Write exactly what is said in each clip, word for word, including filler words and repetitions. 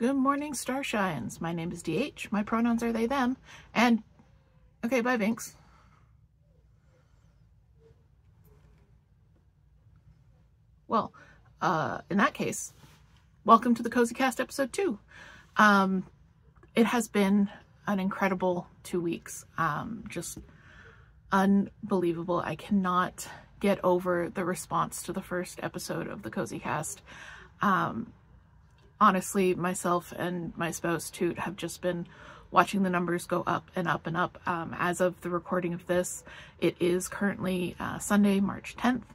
Good morning, Starshines. My name is D H. My pronouns are they, them, and... Okay, bye, Vinx. Well, uh, in that case, welcome to the CozyCast episode two. Um, it has been an incredible two weeks. Um, just unbelievable. I cannot get over the response to the first episode of the CozyCast. Um, honestly, myself and my spouse, Toot, have just been watching the numbers go up and up and up. Um, as of the recording of this, it is currently uh, Sunday, March tenth.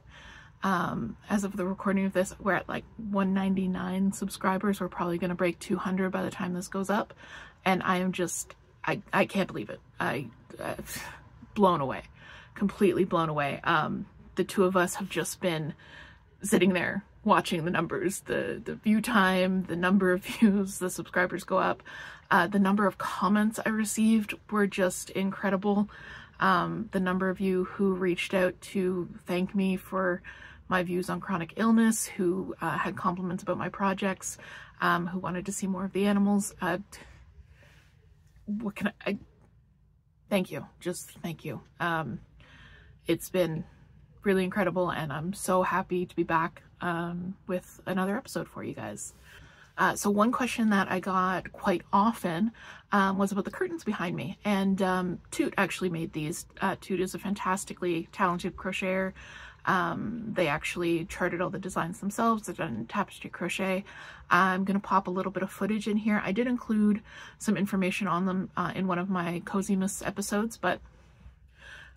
Um, as of the recording of this, we're at like one ninety-nine subscribers. We're probably going to break two hundred by the time this goes up. And I am just, I, I can't believe it. I, I'm blown away, completely blown away. Um, the two of us have just been sitting there watching the numbers, the, the view time, the number of views, the subscribers go up. Uh, the number of comments I received were just incredible. Um, the number of you who reached out to thank me for my views on chronic illness, who uh, had compliments about my projects, um, who wanted to see more of the animals. Uh, what can I, I, thank you. Just thank you. Um, it's been really incredible, and I'm so happy to be back um, with another episode for you guys. Uh, so one question that I got quite often um, was about the curtains behind me, and um, Toot actually made these. Uh, Toot is a fantastically talented crocheter. Um, they actually charted all the designs themselves. They've done tapestry crochet. I'm going to pop a little bit of footage in here. I did include some information on them uh, in one of my Cozymas episodes, but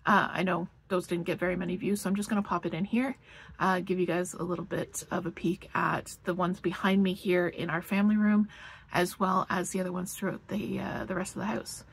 uh, I know those didn't get very many views, so I'm just going to pop it in here, uh, give you guys a little bit of a peek at the ones behind me here in our family room, as well as the other ones throughout the, uh, the rest of the house.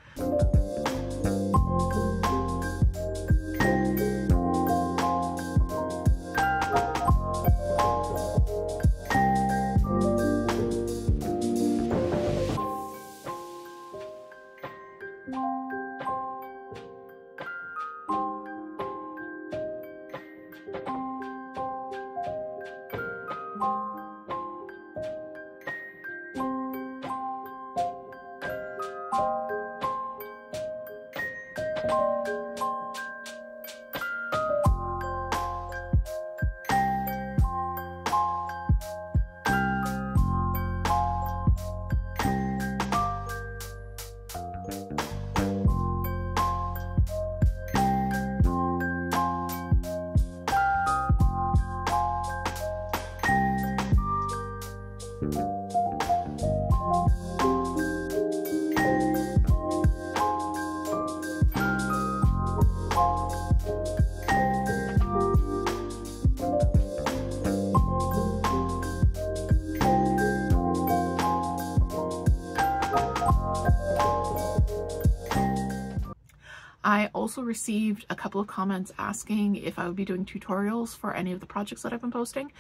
Also received a couple of comments asking if I would be doing tutorials for any of the projects that I've been posting.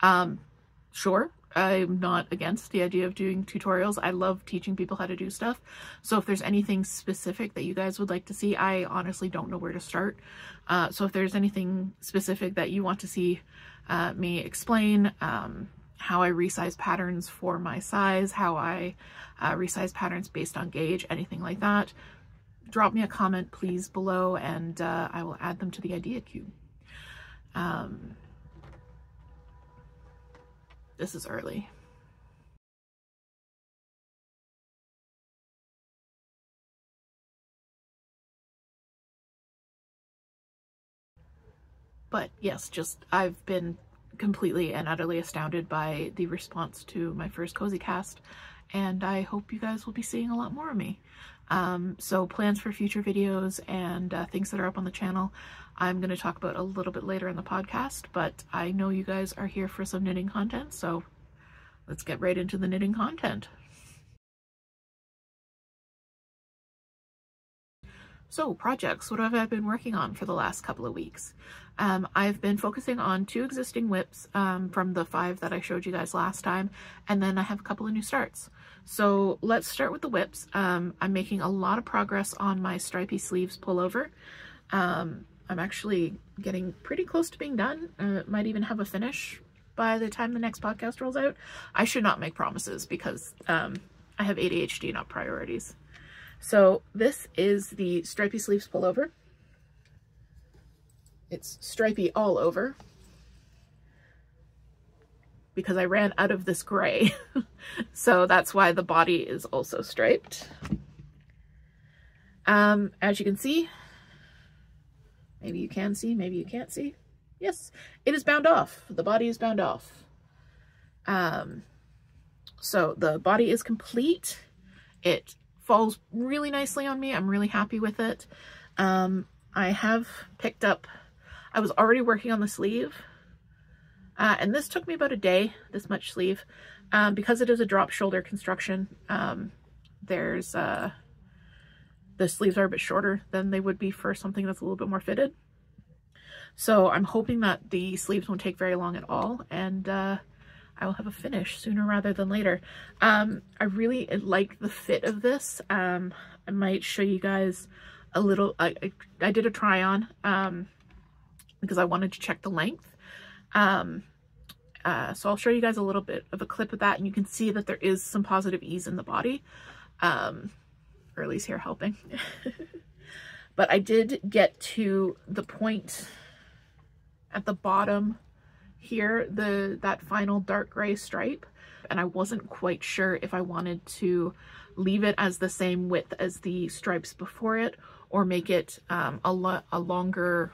Um, sure, I'm not against the idea of doing tutorials. I love teaching people how to do stuff. So if there's anything specific that you guys would like to see, I honestly don't know where to start. Uh, so if there's anything specific that you want to see uh, me explain, um, how I resize patterns for my size, how I uh, resize patterns based on gauge, anything like that, drop me a comment, please, below, and uh, I will add them to the idea queue. Um, this is early. But yes, just I've been completely and utterly astounded by the response to my first CozyCast, and I hope you guys will be seeing a lot more of me. Um, so plans for future videos and uh, things that are up on the channel, I'm going to talk about a little bit later in the podcast, but I know you guys are here for some knitting content, so let's get right into the knitting content. So projects, what have I been working on for the last couple of weeks? Um, I've been focusing on two existing W I Ps um, from the five that I showed you guys last time, and then I have a couple of new starts. So let's start with the W I Ps. Um, I'm making a lot of progress on my Stripey Sleeves Pullover. Um, I'm actually getting pretty close to being done. Uh, might even have a finish by the time the next podcast rolls out. I should not make promises because um, I have A D H D, not priorities. So this is the Stripey Sleeves Pullover. It's stripey all over because I ran out of this gray. So that's why the body is also striped. Um, as you can see, maybe you can see, maybe you can't see. Yes, it is bound off. The body is bound off. Um, so the body is complete. It falls really nicely on me. I'm really happy with it. Um, I have picked up, I was already working on the sleeve. Uh, and this took me about a day, this much sleeve. Um, because it is a drop shoulder construction, um, there's, uh, the sleeves are a bit shorter than they would be for something that's a little bit more fitted. So I'm hoping that the sleeves won't take very long at all, and uh, I will have a finish sooner rather than later. Um, I really like the fit of this. Um, I might show you guys a little, I, I, I did a try on um, because I wanted to check the length. Um, uh, so I'll show you guys a little bit of a clip of that, and you can see that there is some positive ease in the body. Um, or at least here helping. But I did get to the point at the bottom here, the that final dark gray stripe, and I wasn't quite sure if I wanted to leave it as the same width as the stripes before it, or make it um, a, lo a longer,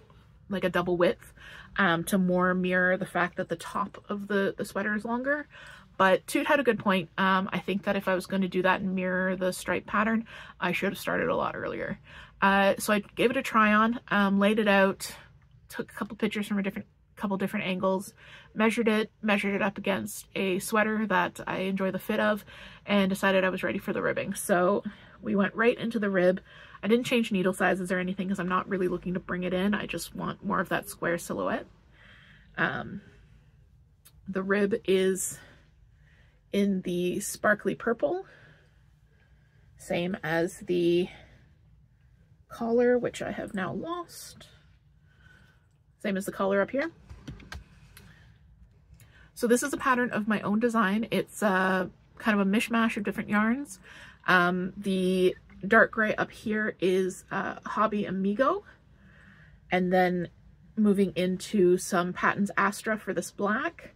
like a double width, um, to more mirror the fact that the top of the, the sweater is longer. But Toot had a good point. Um, I think that if I was going to do that and mirror the stripe pattern, I should have started a lot earlier. Uh, so I gave it a try on, um, laid it out, took a couple pictures from a different couple different angles, measured it, measured it up against a sweater that I enjoy the fit of, and decided I was ready for the ribbing. So we went right into the rib. I didn't change needle sizes or anything because I'm not really looking to bring it in. I just want more of that square silhouette. Um, the rib is in the sparkly purple, same as the collar, which I have now lost, same as the collar up here. So this is a pattern of my own design. It's uh, kind of a mishmash of different yarns. Um, the dark gray up here is uh, Hobby Amigo, and then moving into some Patton's Astra for this black.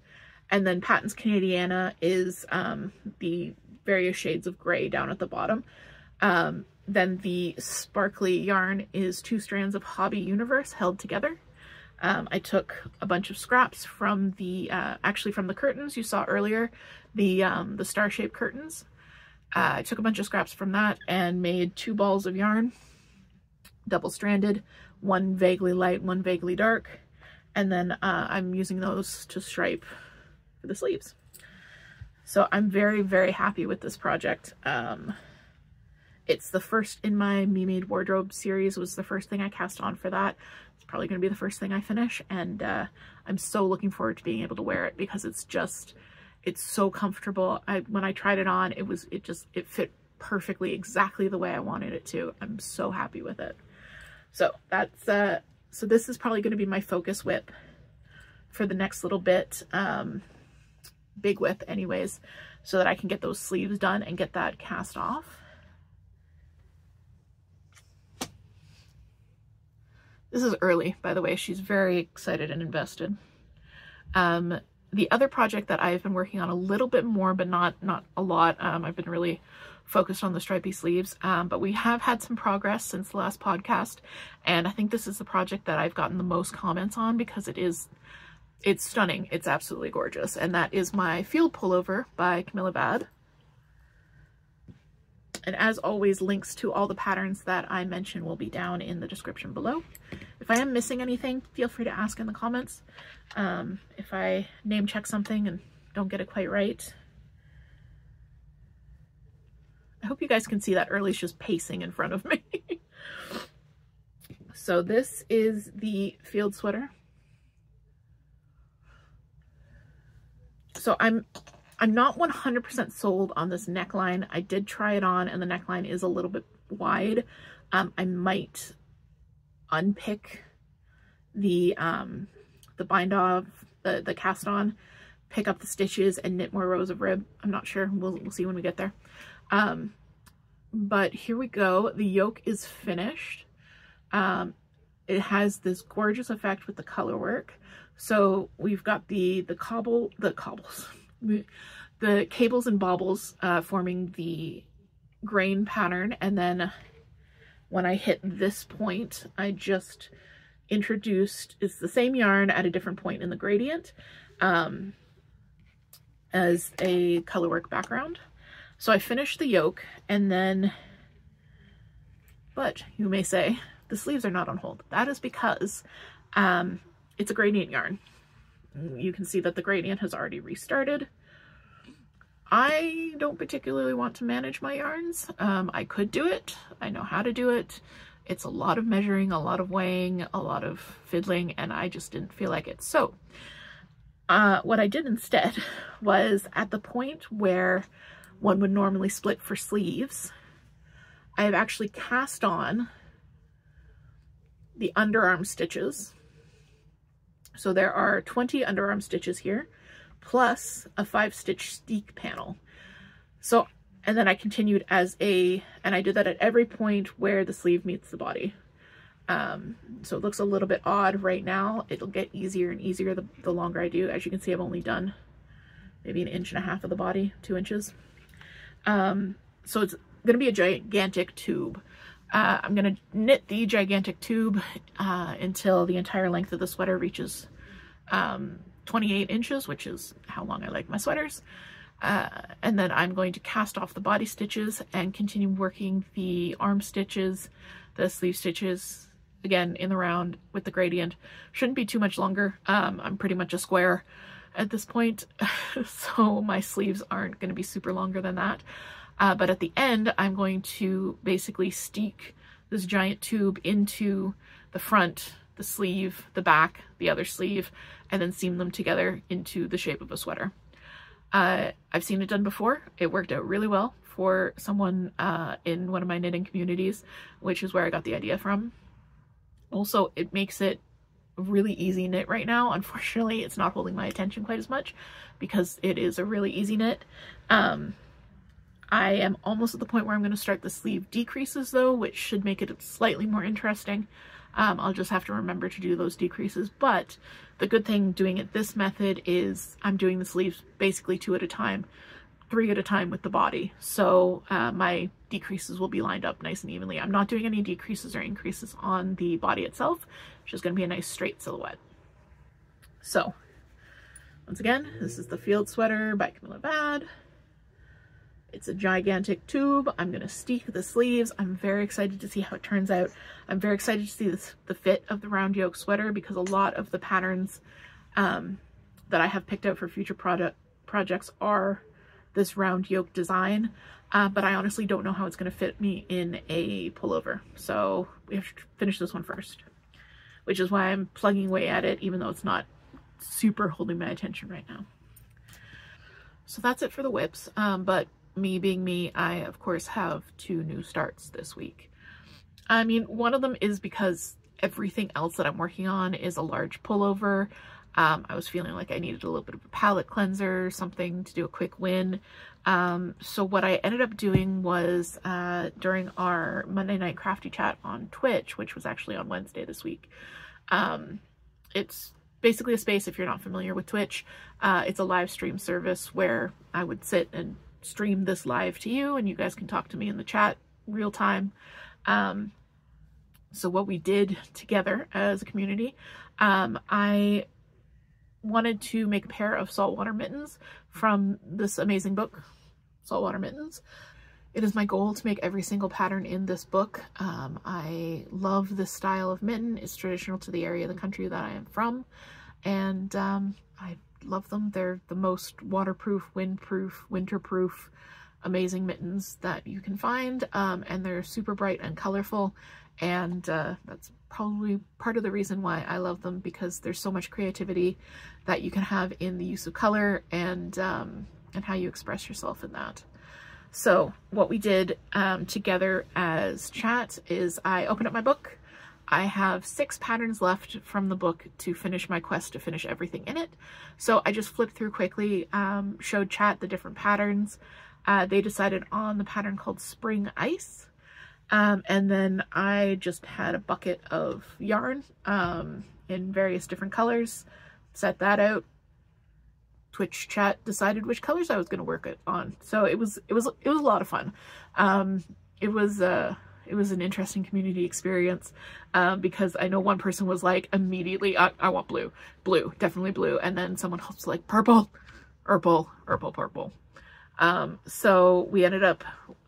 And then Patton's Canadiana is um, the various shades of gray down at the bottom. Um, then the sparkly yarn is two strands of Hobby Universe held together. Um, I took a bunch of scraps from the, uh, actually from the curtains you saw earlier, the, um, the star-shaped curtains. Uh, I took a bunch of scraps from that and made two balls of yarn, double-stranded, one vaguely light, one vaguely dark. And then uh, I'm using those to stripe the sleeves. So I'm very, very happy with this project. Um, it's the first in my Me Made Wardrobe series, was the first thing I cast on for that. It's probably going to be the first thing I finish, and uh, I'm so looking forward to being able to wear it because it's just, it's so comfortable. I, when I tried it on, it was, it just, it fit perfectly, exactly the way I wanted it to. I'm so happy with it. So that's, uh, so this is probably going to be my focus whip for the next little bit. Um, big whip anyways, so that I can get those sleeves done and get that cast off. This is early, by the way. She's very excited and invested. Um, the other project that I've been working on a little bit more, but not not a lot, um, I've been really focused on the stripy sleeves, um, but we have had some progress since the last podcast, and I think this is the project that I've gotten the most comments on because it is It's stunning. It's absolutely gorgeous. And that is my Field Pullover by Camilla Vad. And as always, links to all the patterns that I mention will be down in the description below. If I am missing anything, feel free to ask in the comments. Um, if I name check something and don't get it quite right. I hope you guys can see that Early's just pacing in front of me. So this is the Field Sweater. So I'm I'm not one hundred percent sold on this neckline. I did try it on, and the neckline is a little bit wide. Um, I might unpick the um, the bind off, the the cast on, pick up the stitches and knit more rows of rib. I'm not sure. We'll, we'll see when we get there. Um, but here we go. The yoke is finished. Um, it has this gorgeous effect with the color work. So we've got the, the cobble, the cobbles, the cables and baubles uh, forming the grain pattern. And then when I hit this point, I just introduced, it's the same yarn at a different point in the gradient um, as a color work background. So I finished the yoke and then, but you may say, the sleeves are not on hold. That is because um, it's a gradient yarn. You can see that the gradient has already restarted. I don't particularly want to manage my yarns. Um, I could do it. I know how to do it. It's a lot of measuring, a lot of weighing, a lot of fiddling, and I just didn't feel like it. So uh, what I did instead was at the point where one would normally split for sleeves, I have actually cast on the underarm stitches. So there are twenty underarm stitches here, plus a five stitch steek panel. So, and then I continued as a, and I did that at every point where the sleeve meets the body. Um, so it looks a little bit odd right now. It'll get easier and easier the, the longer I do. As you can see, I've only done maybe an inch and a half of the body, two inches. Um, so it's gonna be a gigantic tube. Uh, I'm gonna knit the gigantic tube uh, until the entire length of the sweater reaches um, twenty-eight inches, which is how long I like my sweaters. Uh, and then I'm going to cast off the body stitches and continue working the arm stitches, the sleeve stitches, again, in the round with the gradient. Shouldn't be too much longer. Um, I'm pretty much a square at this point, so my sleeves aren't going to be super longer than that. Uh, but at the end, I'm going to basically steek this giant tube into the front, the sleeve, the back, the other sleeve, and then seam them together into the shape of a sweater. Uh, I've seen it done before. It worked out really well for someone uh, in one of my knitting communities, which is where I got the idea from. Also, it makes it a really easy knit right now. Unfortunately, it's not holding my attention quite as much because it is a really easy knit. Um, I am almost at the point where I'm going to start the sleeve decreases though, which should make it slightly more interesting. Um, I'll just have to remember to do those decreases, but the good thing doing it this method is I'm doing the sleeves basically two at a time, three at a time with the body. So uh, my decreases will be lined up nice and evenly. I'm not doing any decreases or increases on the body itself, which is going to be a nice straight silhouette. So once again, this is the Field Sweater by Camilla Vad. It's a gigantic tube. I'm going to steek the sleeves. I'm very excited to see how it turns out. I'm very excited to see this, the fit of the round yoke sweater, because a lot of the patterns um, that I have picked out for future product projects are this round yoke design, uh, but I honestly don't know how it's going to fit me in a pullover. So we have to finish this one first, which is why I'm plugging away at it, even though it's not super holding my attention right now. So that's it for the W I Ps, um, but me being me, I of course have two new starts this week. I mean, one of them is because everything else that I'm working on is a large pullover. Um, I was feeling like I needed a little bit of a palette cleanser, something to do a quick win. Um, so what I ended up doing was uh, during our Monday Night Crafty Chat on Twitch, which was actually on Wednesday this week. Um, it's basically a space, if you're not familiar with Twitch, uh, it's a live stream service where I would sit and stream this live to you, and you guys can talk to me in the chat real time. Um, so what we did together as a community, um, I wanted to make a pair of saltwater mittens from this amazing book, Saltwater Mittens. It is my goal to make every single pattern in this book. Um, I love this style of mitten. It's traditional to the area of the country that I am from, and um, I love them. They're the most waterproof, windproof, winterproof, amazing mittens that you can find, um, and they're super bright and colorful, and uh, that's probably part of the reason why I love them, because there's so much creativity that you can have in the use of color and um, and how you express yourself in that. So what we did um, together as chat is I opened up my book, I have six patterns left from the book to finish my quest to finish everything in it. So I just flipped through quickly, um, showed chat the different patterns. Uh, they decided on the pattern called Spring Ice. Um, and then I just had a bucket of yarn um, in various different colors, set that out. Twitch chat decided which colors I was going to work it on. So it was, it was, it was a lot of fun. Um, it was, uh, it was an interesting community experience, um, because I know one person was like, immediately, I, I want blue, blue, definitely blue. And then someone else was like, purple, purple, purple, purple. Um, so we ended up,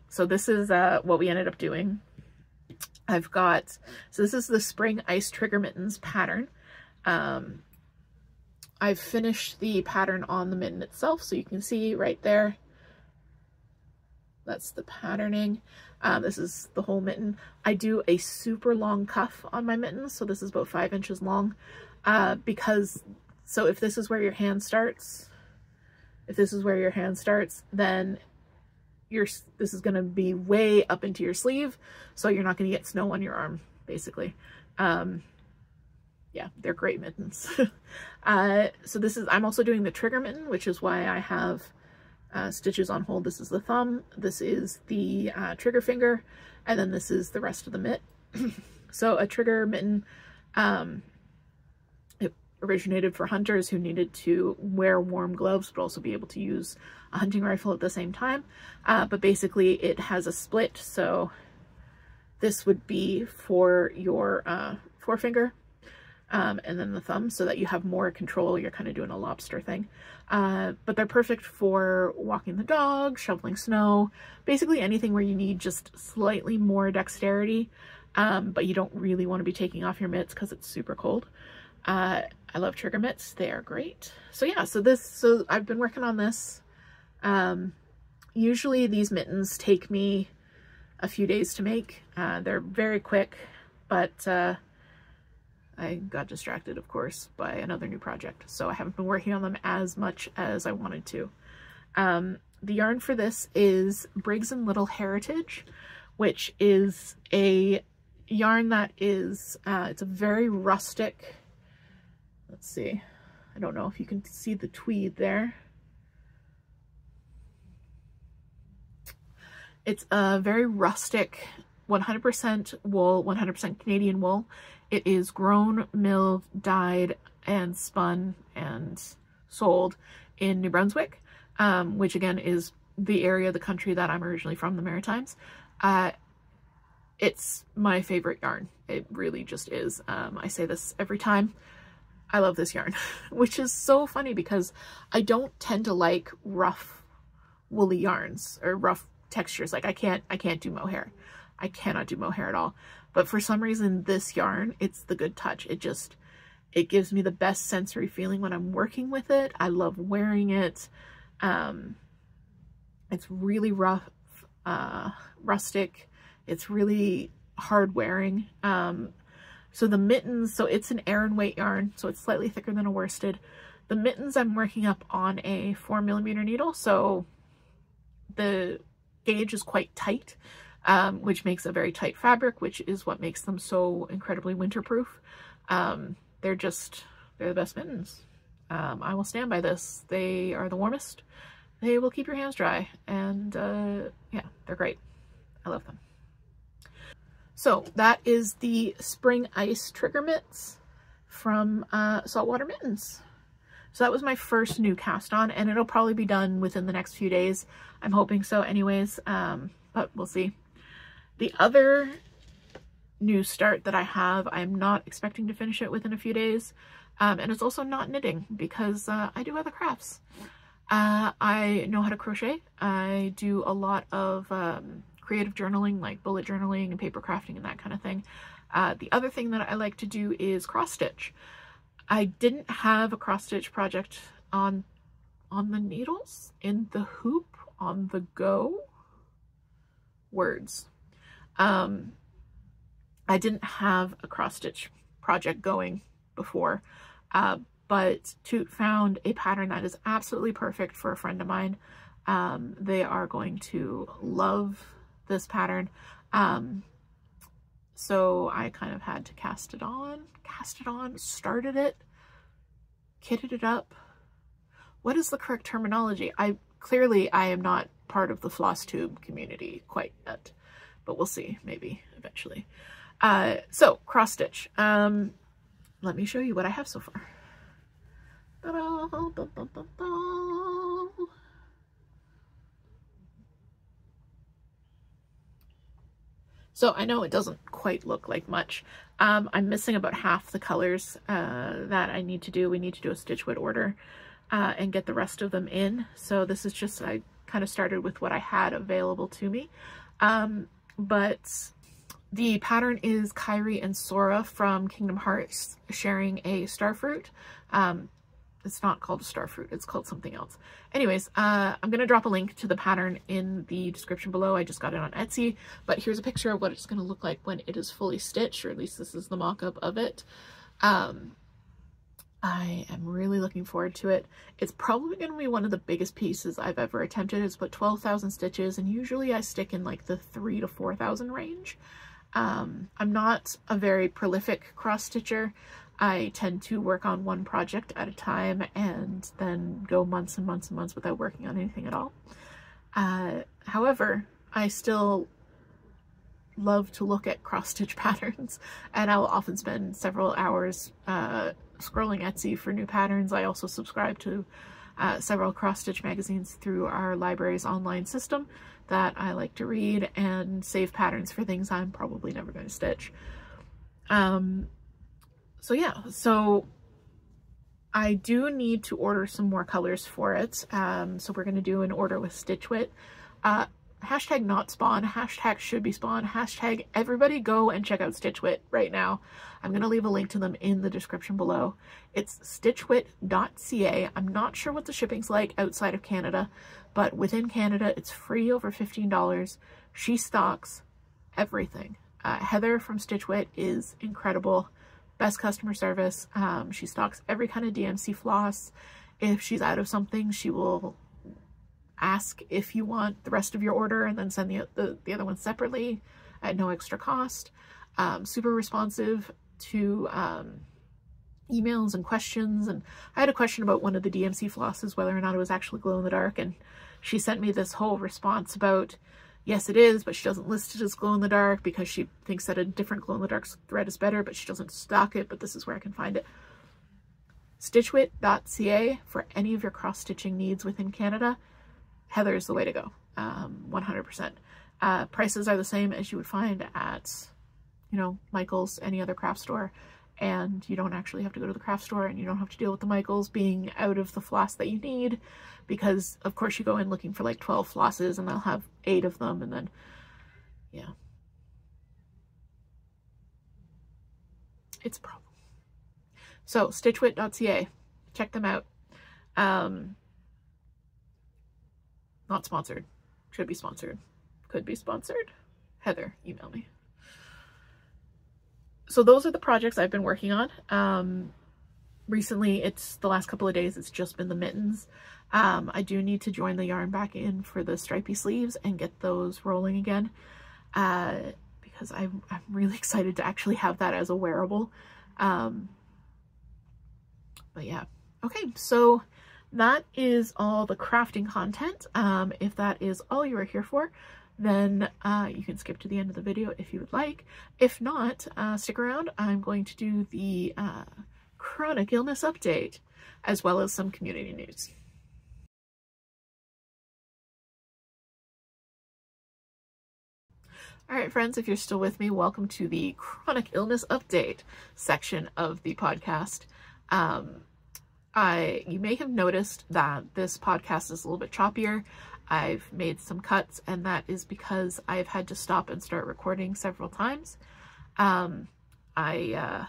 so this is, uh, what we ended up doing. I've got, so this is the Spring Ice Trigger Mittens pattern. Um, I've finished the pattern on the mitten itself, so you can see right there. That's the patterning. Um, this is the whole mitten. I do a super long cuff on my mittens, so this is about five inches long. Uh, because, so if this is where your hand starts, if this is where your hand starts, then your this is going to be way up into your sleeve, so you're not going to get snow on your arm, basically. Um, Yeah, they're great mittens. uh, so this is, I'm also doing the trigger mitten, which is why I have uh, stitches on hold. This is the thumb, this is the uh, trigger finger, and then this is the rest of the mitt. So a trigger mitten, um, it originated for hunters who needed to wear warm gloves, but also be able to use a hunting rifle at the same time. Uh, but basically it has a split. So this would be for your uh, forefinger. Um, and then the thumb, so that you have more control. You're kind of doing a lobster thing. Uh, but they're perfect for walking the dog, shoveling snow, basically anything where you need just slightly more dexterity, um, but you don't really want to be taking off your mitts because it's super cold. Uh, I love trigger mitts. They are great. So yeah, so this, so I've been working on this. Um, usually these mittens take me a few days to make. Uh, they're very quick, but, uh, I got distracted, of course, by another new project, so I haven't been working on them as much as I wanted to. Um, the yarn for this is Briggs and Little Heritage, which is a yarn that is, uh, it's a very rustic, let's see, I don't know if you can see the tweed there. It's a very rustic one hundred percent wool, one hundred percent Canadian wool. It is grown, milled, dyed, and spun and sold in New Brunswick, um, which again is the area of the country that I'm originally from, the Maritimes. Uh, it's my favorite yarn. It really just is. Um, I say this every time. I love this yarn, which is so funny because I don't tend to like rough woolly yarns or rough textures. Like I can't, I can't do mohair. I cannot do mohair at all. But for some reason, this yarn, it's the good touch. It just, it gives me the best sensory feeling when I'm working with it. I love wearing it. Um, it's really rough, uh, rustic. It's really hard wearing. Um, so the mittens, so it's an aran weight yarn, so it's slightly thicker than a worsted. The mittens I'm working up on a four millimeter needle, so the gauge is quite tight. Um, which makes a very tight fabric, which is what makes them so incredibly winterproof. Um, they're just, they're the best mittens. Um, I will stand by this. They are the warmest. They will keep your hands dry. And uh, yeah, they're great. I love them. So that is the Spring Ice Trigger Mitts from uh, Saltwater Mittens. So that was my first new cast on, and it'll probably be done within the next few days. I'm hoping so anyways, um, but we'll see. The other new start that I have, I'm not expecting to finish it within a few days. Um, and it's also not knitting because uh, I do other crafts. Uh, I know how to crochet. I do a lot of um, creative journaling, like bullet journaling and paper crafting and that kind of thing. Uh, the other thing that I like to do is cross stitch. I didn't have a cross stitch project on, on the needles, in the hoop, on the go, words. Um, I didn't have a cross stitch project going before, uh, but Toot found a pattern that is absolutely perfect for a friend of mine. Um, they are going to love this pattern. Um, So I kind of had to cast it on, cast it on, started it, kitted it up. What is the correct terminology? I clearly I am not part of the Flosstube community quite yet, but we'll see, maybe eventually. Uh, so cross stitch. Um, let me show you what I have so far. Ta-da, da, da, da, da. So I know it doesn't quite look like much. Um, I'm missing about half the colors uh, that I need to do. We need to do a StitchWit order uh, and get the rest of them in. So this is just, I kind of started with what I had available to me. Um, but the pattern is Kairi and Sora from Kingdom Hearts sharing a starfruit. Um, it's not called a starfruit, it's called something else. Anyways, uh, I'm going to drop a link to the pattern in the description below. I just got it on Etsy, but here's a picture of what it's going to look like when it is fully stitched, or at least this is the mock-up of it. Um, I am really looking forward to it. It's probably going to be one of the biggest pieces I've ever attempted. It's about twelve thousand stitches, and usually I stick in like the three to four thousand range. Um, I'm not a very prolific cross-stitcher. I tend to work on one project at a time and then go months and months and months without working on anything at all. Uh, however, I still love to look at cross-stitch patterns, and I'll often spend several hours uh, scrolling Etsy for new patterns. I also subscribe to uh, several cross-stitch magazines through our library's online system that I like to read and save patterns for things I'm probably never going to stitch. Um, So yeah, so I do need to order some more colors for it. Um, so we're going to do an order with StitchWit. Uh, hashtag not spawn, hashtag should be spawn, hashtag everybody go and check out StitchWit right now. I'm going to leave a link to them in the description below. It's stitch wit dot c a. I'm not sure what the shipping's like outside of Canada, but within Canada, it's free over fifteen dollars. She stocks everything. Uh, Heather from StitchWit is incredible. Best customer service. Um, she stocks every kind of D M C floss. If she's out of something, she will ask if you want the rest of your order and then send the, the, the other one separately at no extra cost. Um, super responsive to um, emails and questions. And I had a question about one of the D M C flosses, whether or not it was actually glow in the dark. And she sent me this whole response about, yes, it is, but she doesn't list it as glow-in-the-dark because she thinks that a different glow-in-the-dark thread is better, but she doesn't stock it, but this is where I can find it. stitch wit dot c a for any of your cross-stitching needs within Canada. Heather is the way to go, um, one hundred percent. Uh, prices are the same as you would find at, you know, Michael's, any other craft store, and you don't actually have to go to the craft store, and you don't have to deal with the Michaels being out of the floss that you need, because of course you go in looking for like twelve flosses and they'll have eight of them, and then yeah, it's a problem. So stitch wit dot c a, check them out. Um not sponsored, should be sponsored, could be sponsored. Heather, email me. So those are the projects I've been working on. Um, recently, it's the last couple of days, it's just been the mittens. Um, I do need to join the yarn back in for the stripey sleeves and get those rolling again, uh, because I'm, I'm really excited to actually have that as a wearable. Um, but yeah, okay, so that is all the crafting content. Um, if that is all you are here for, then uh, you can skip to the end of the video if you would like. If not, uh, stick around. I'm going to do the uh, chronic illness update as well as some community news. All right, friends, if you're still with me, welcome to the chronic illness update section of the podcast. Um, I, you may have noticed that this podcast is a little bit choppier. I've made some cuts, and that is because I've had to stop and start recording several times. Um, I, uh,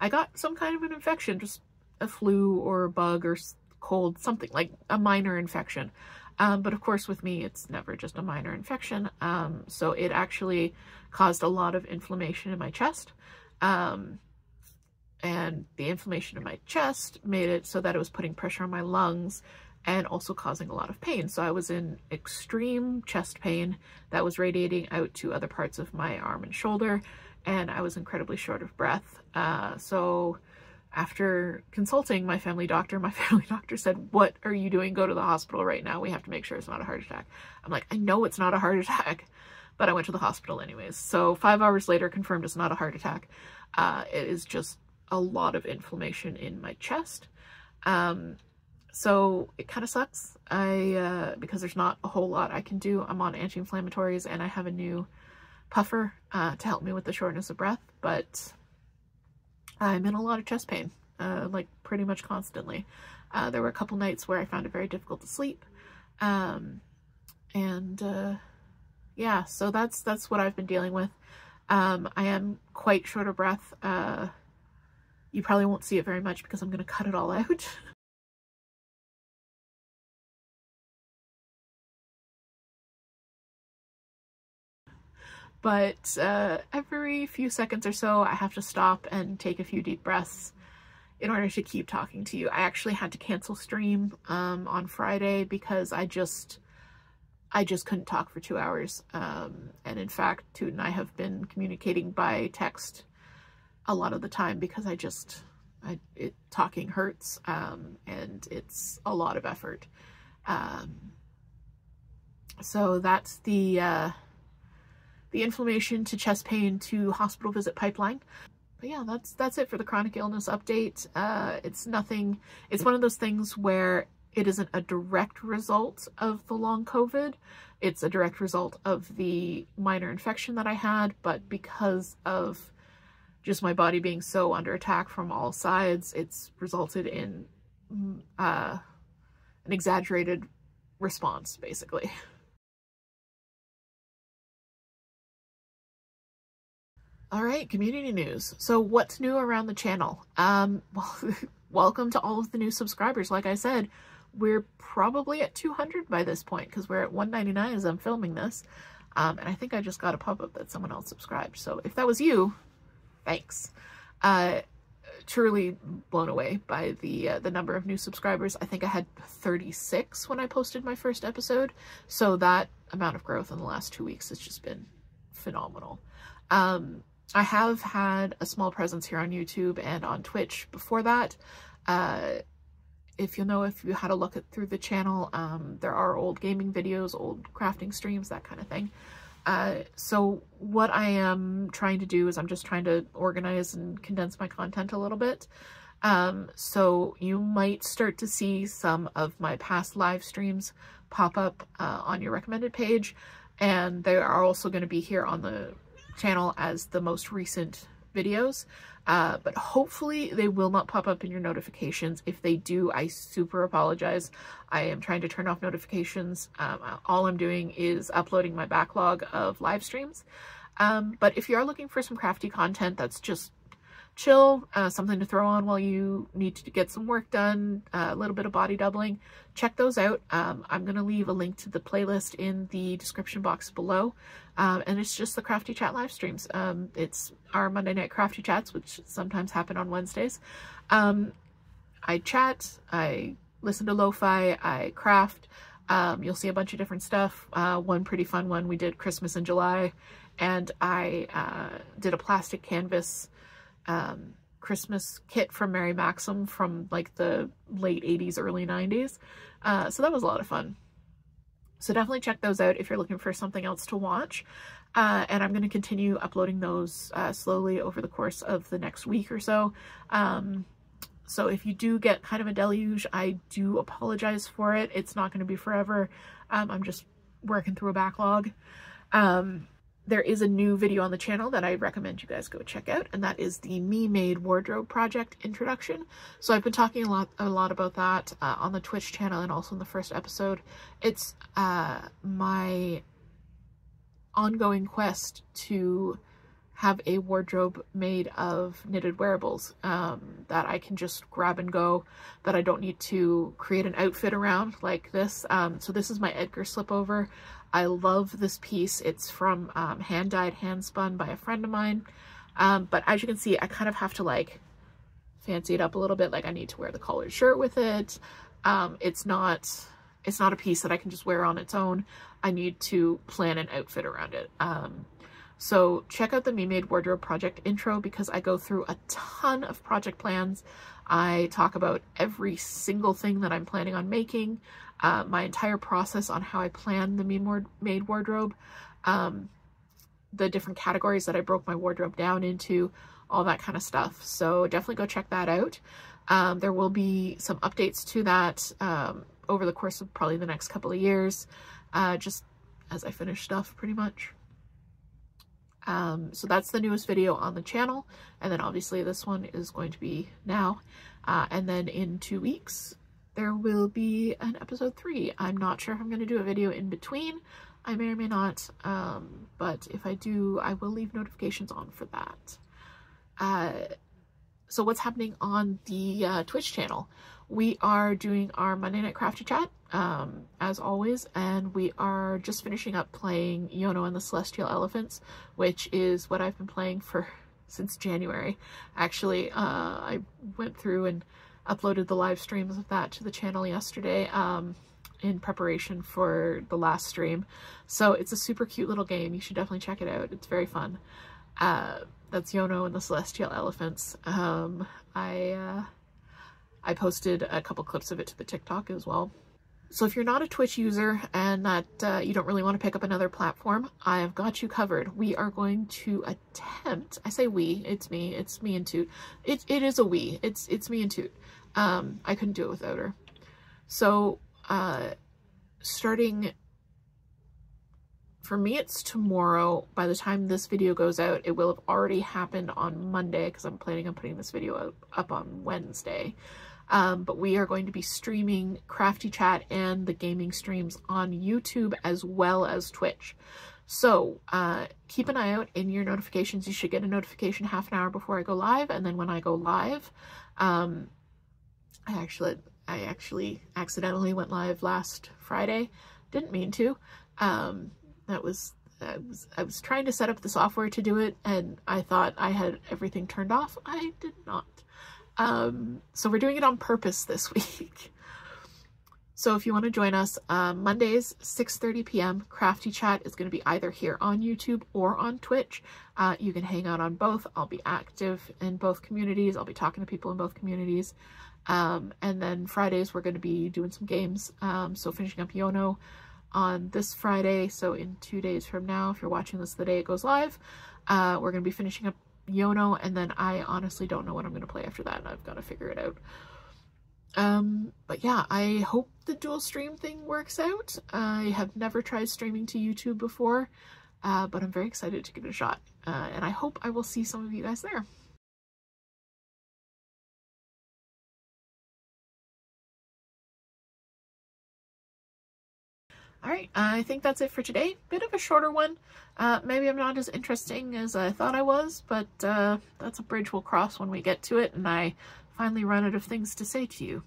I got some kind of an infection, just a flu or a bug or cold, something like a minor infection. Um, but of course with me, it's never just a minor infection. Um, so it actually caused a lot of inflammation in my chest. Um, and the inflammation in my chest made it so that it was putting pressure on my lungs, and also causing a lot of pain. So I was in extreme chest pain that was radiating out to other parts of my arm and shoulder, and I was incredibly short of breath. Uh, so after consulting my family doctor, my family doctor said, "What are you doing? Go to the hospital right now. We have to make sure it's not a heart attack." I'm like, I know it's not a heart attack, but I went to the hospital anyways. So five hours later, confirmed it's not a heart attack. Uh, it is just a lot of inflammation in my chest. Um, so it kind of sucks. I, uh, because there's not a whole lot I can do. I'm on anti-inflammatories and I have a new puffer, uh, to help me with the shortness of breath, but I'm in a lot of chest pain, uh, like pretty much constantly. Uh, there were a couple nights where I found it very difficult to sleep. Um, and, uh, yeah, so that's, that's what I've been dealing with. Um, I am quite short of breath. Uh, you probably won't see it very much because I'm going to cut it all out. But uh, every few seconds or so, I have to stop and take a few deep breaths in order to keep talking to you. I actually had to cancel stream um, on Friday because I just, I just couldn't talk for two hours. Um, and in fact, Toot and I have been communicating by text a lot of the time because I just, I, it, talking hurts um, and it's a lot of effort. Um, so that's the... Uh, the inflammation to chest pain to hospital visit pipeline. But yeah, that's that's it for the chronic illness update. Uh, it's nothing, it's one of those things where it isn't a direct result of the long COVID. It's a direct result of the minor infection that I had, but because of just my body being so under attack from all sides, it's resulted in uh, an exaggerated response, basically. All right, community news. So what's new around the channel? Um, well, welcome to all of the new subscribers. Like I said, we're probably at two hundred by this point because we're at one ninety-nine as I'm filming this. Um, and I think I just got a pop-up that someone else subscribed. So if that was you, thanks. Uh, truly blown away by the, uh, the number of new subscribers. I think I had thirty-six when I posted my first episode. So that amount of growth in the last two weeks has just been phenomenal. Um, I have had a small presence here on YouTube and on Twitch before that. Uh, if you know, if you had a look at through the channel, um, there are old gaming videos, old crafting streams, that kind of thing. Uh, so what I am trying to do is I'm just trying to organize and condense my content a little bit. Um, so you might start to see some of my past live streams pop up uh, on your recommended page. And they are also going to be here on the channel as the most recent videos, uh, but hopefully they will not pop up in your notifications. If they do, I super apologize. I am trying to turn off notifications. Um, all I'm doing is uploading my backlog of live streams. Um, but if you are looking for some crafty content that's just chill, uh, something to throw on while you need to get some work done, uh, a little bit of body doubling, check those out. Um, I'm going to leave a link to the playlist in the description box below. Um, and it's just the Crafty Chat live streams. Um, it's our Monday night Crafty Chats, which sometimes happen on Wednesdays. Um, I chat, I listen to lo-fi, I craft. Um, you'll see a bunch of different stuff. Uh, one pretty fun one, we did Christmas in July, and I uh, did a plastic canvas um, Christmas kit from Mary Maxim from like the late eighties, early nineties. Uh, so that was a lot of fun. So definitely check those out if you're looking for something else to watch. Uh, and I'm going to continue uploading those, uh, slowly over the course of the next week or so. Um, so if you do get kind of a deluge, I do apologize for it. It's not going to be forever. Um, I'm just working through a backlog. Um, There is a new video on the channel that I recommend you guys go check out, and that is the Me Made Wardrobe Project introduction. So I've been talking a lot, a lot about that uh, on the Twitch channel and also in the first episode. It's uh, my ongoing quest to have a wardrobe made of knitted wearables um, that I can just grab and go, that I don't need to create an outfit around like this. Um, so this is my Edgar slipover. I love this piece. It's from um, hand dyed, hand spun by a friend of mine. Um, but as you can see, I kind of have to like fancy it up a little bit. Like I need to wear the collared shirt with it. Um, it's not, it's not a piece that I can just wear on its own. I need to plan an outfit around it. Um, so check out the Me Made Wardrobe Project intro, because I go through a ton of project plans. I talk about every single thing that I'm planning on making, uh, my entire process on how I plan the Me Made Wardrobe, um, the different categories that I broke my wardrobe down into, all that kind of stuff. So definitely go check that out. Um, there will be some updates to that um, over the course of probably the next couple of years, uh, just as I finish stuff pretty much. Um, so that's the newest video on the channel, and then obviously this one is going to be now, uh, and then in two weeks there will be an episode three. I'm not sure if I'm going to do a video in between. I may or may not, um, but if I do, I will leave notifications on for that. Uh, so what's happening on the uh, Twitch channel? We are doing our Monday Night Crafty Chat, um, as always, and we are just finishing up playing Yono and the Celestial Elephants, which is what I've been playing for since January. Actually, uh, I went through and uploaded the live streams of that to the channel yesterday, um, in preparation for the last stream. So it's a super cute little game. You should definitely check it out. It's very fun. Uh, that's Yono and the Celestial Elephants. Um, I, uh, I posted a couple clips of it to the TikTok as well. So if you're not a Twitch user and that uh, you don't really want to pick up another platform, I've got you covered. We are going to attempt, I say we, it's me, it's me and Toot. It, it is a we, it's, it's me and Toot. Um, I couldn't do it without her. So uh, starting, for me it's tomorrow. By the time this video goes out, it will have already happened on Monday, because I'm planning on putting this video up, up on Wednesday. Um, but we are going to be streaming Crafty Chat and the gaming streams on YouTube as well as Twitch. So uh, keep an eye out in your notifications. You should get a notification half an hour before I go live, and then when I go live, um, I actually I actually accidentally went live last Friday. Didn't mean to. Um, that was I was I was trying to set up the software to do it, and I thought I had everything turned off. I did not. Um, so we're doing it on purpose this week. So if you want to join us, uh, Mondays, six thirty p m, Crafty Chat is going to be either here on YouTube or on Twitch. Uh, you can hang out on both. I'll be active in both communities. I'll be talking to people in both communities. Um, and then Fridays, we're going to be doing some games. Um, so finishing up Yono on this Friday. So in two days from now, if you're watching this the day it goes live, uh, we're going to be finishing up Yono, and then I honestly don't know what I'm going to play after that, and I've got to figure it out. Um, but yeah, I hope the dual stream thing works out. I have never tried streaming to YouTube before, uh, but I'm very excited to give it a shot, uh, and I hope I will see some of you guys there. Alright, I think that's it for today. Bit of a shorter one. Uh, maybe I'm not as interesting as I thought I was, but uh, that's a bridge we'll cross when we get to it and I finally run out of things to say to you.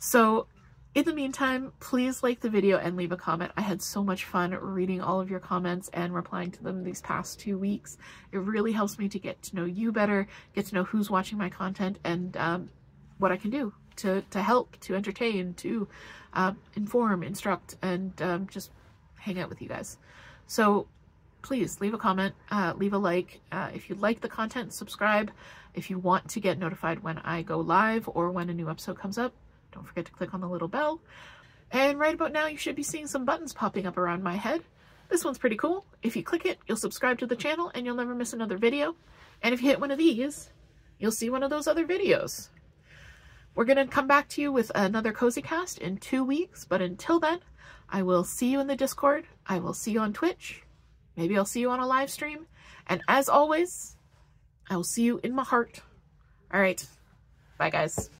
So in the meantime, please like the video and leave a comment. I had so much fun reading all of your comments and replying to them these past two weeks. It really helps me to get to know you better, get to know who's watching my content, and um, what I can do to, to help, to entertain, to uh, inform, instruct, and um, just hang out with you guys. So please leave a comment, uh, leave a like. Uh, if you like the content, subscribe. If you want to get notified when I go live or when a new episode comes up, don't forget to click on the little bell. And right about now, you should be seeing some buttons popping up around my head. This one's pretty cool. If you click it, you'll subscribe to the channel and you'll never miss another video. And if you hit one of these, you'll see one of those other videos. We're going to come back to you with another CozyCast in two weeks, but until then, I will see you in the Discord. I will see you on Twitch. Maybe I'll see you on a live stream. And as always, I will see you in my heart. All right. Bye, guys.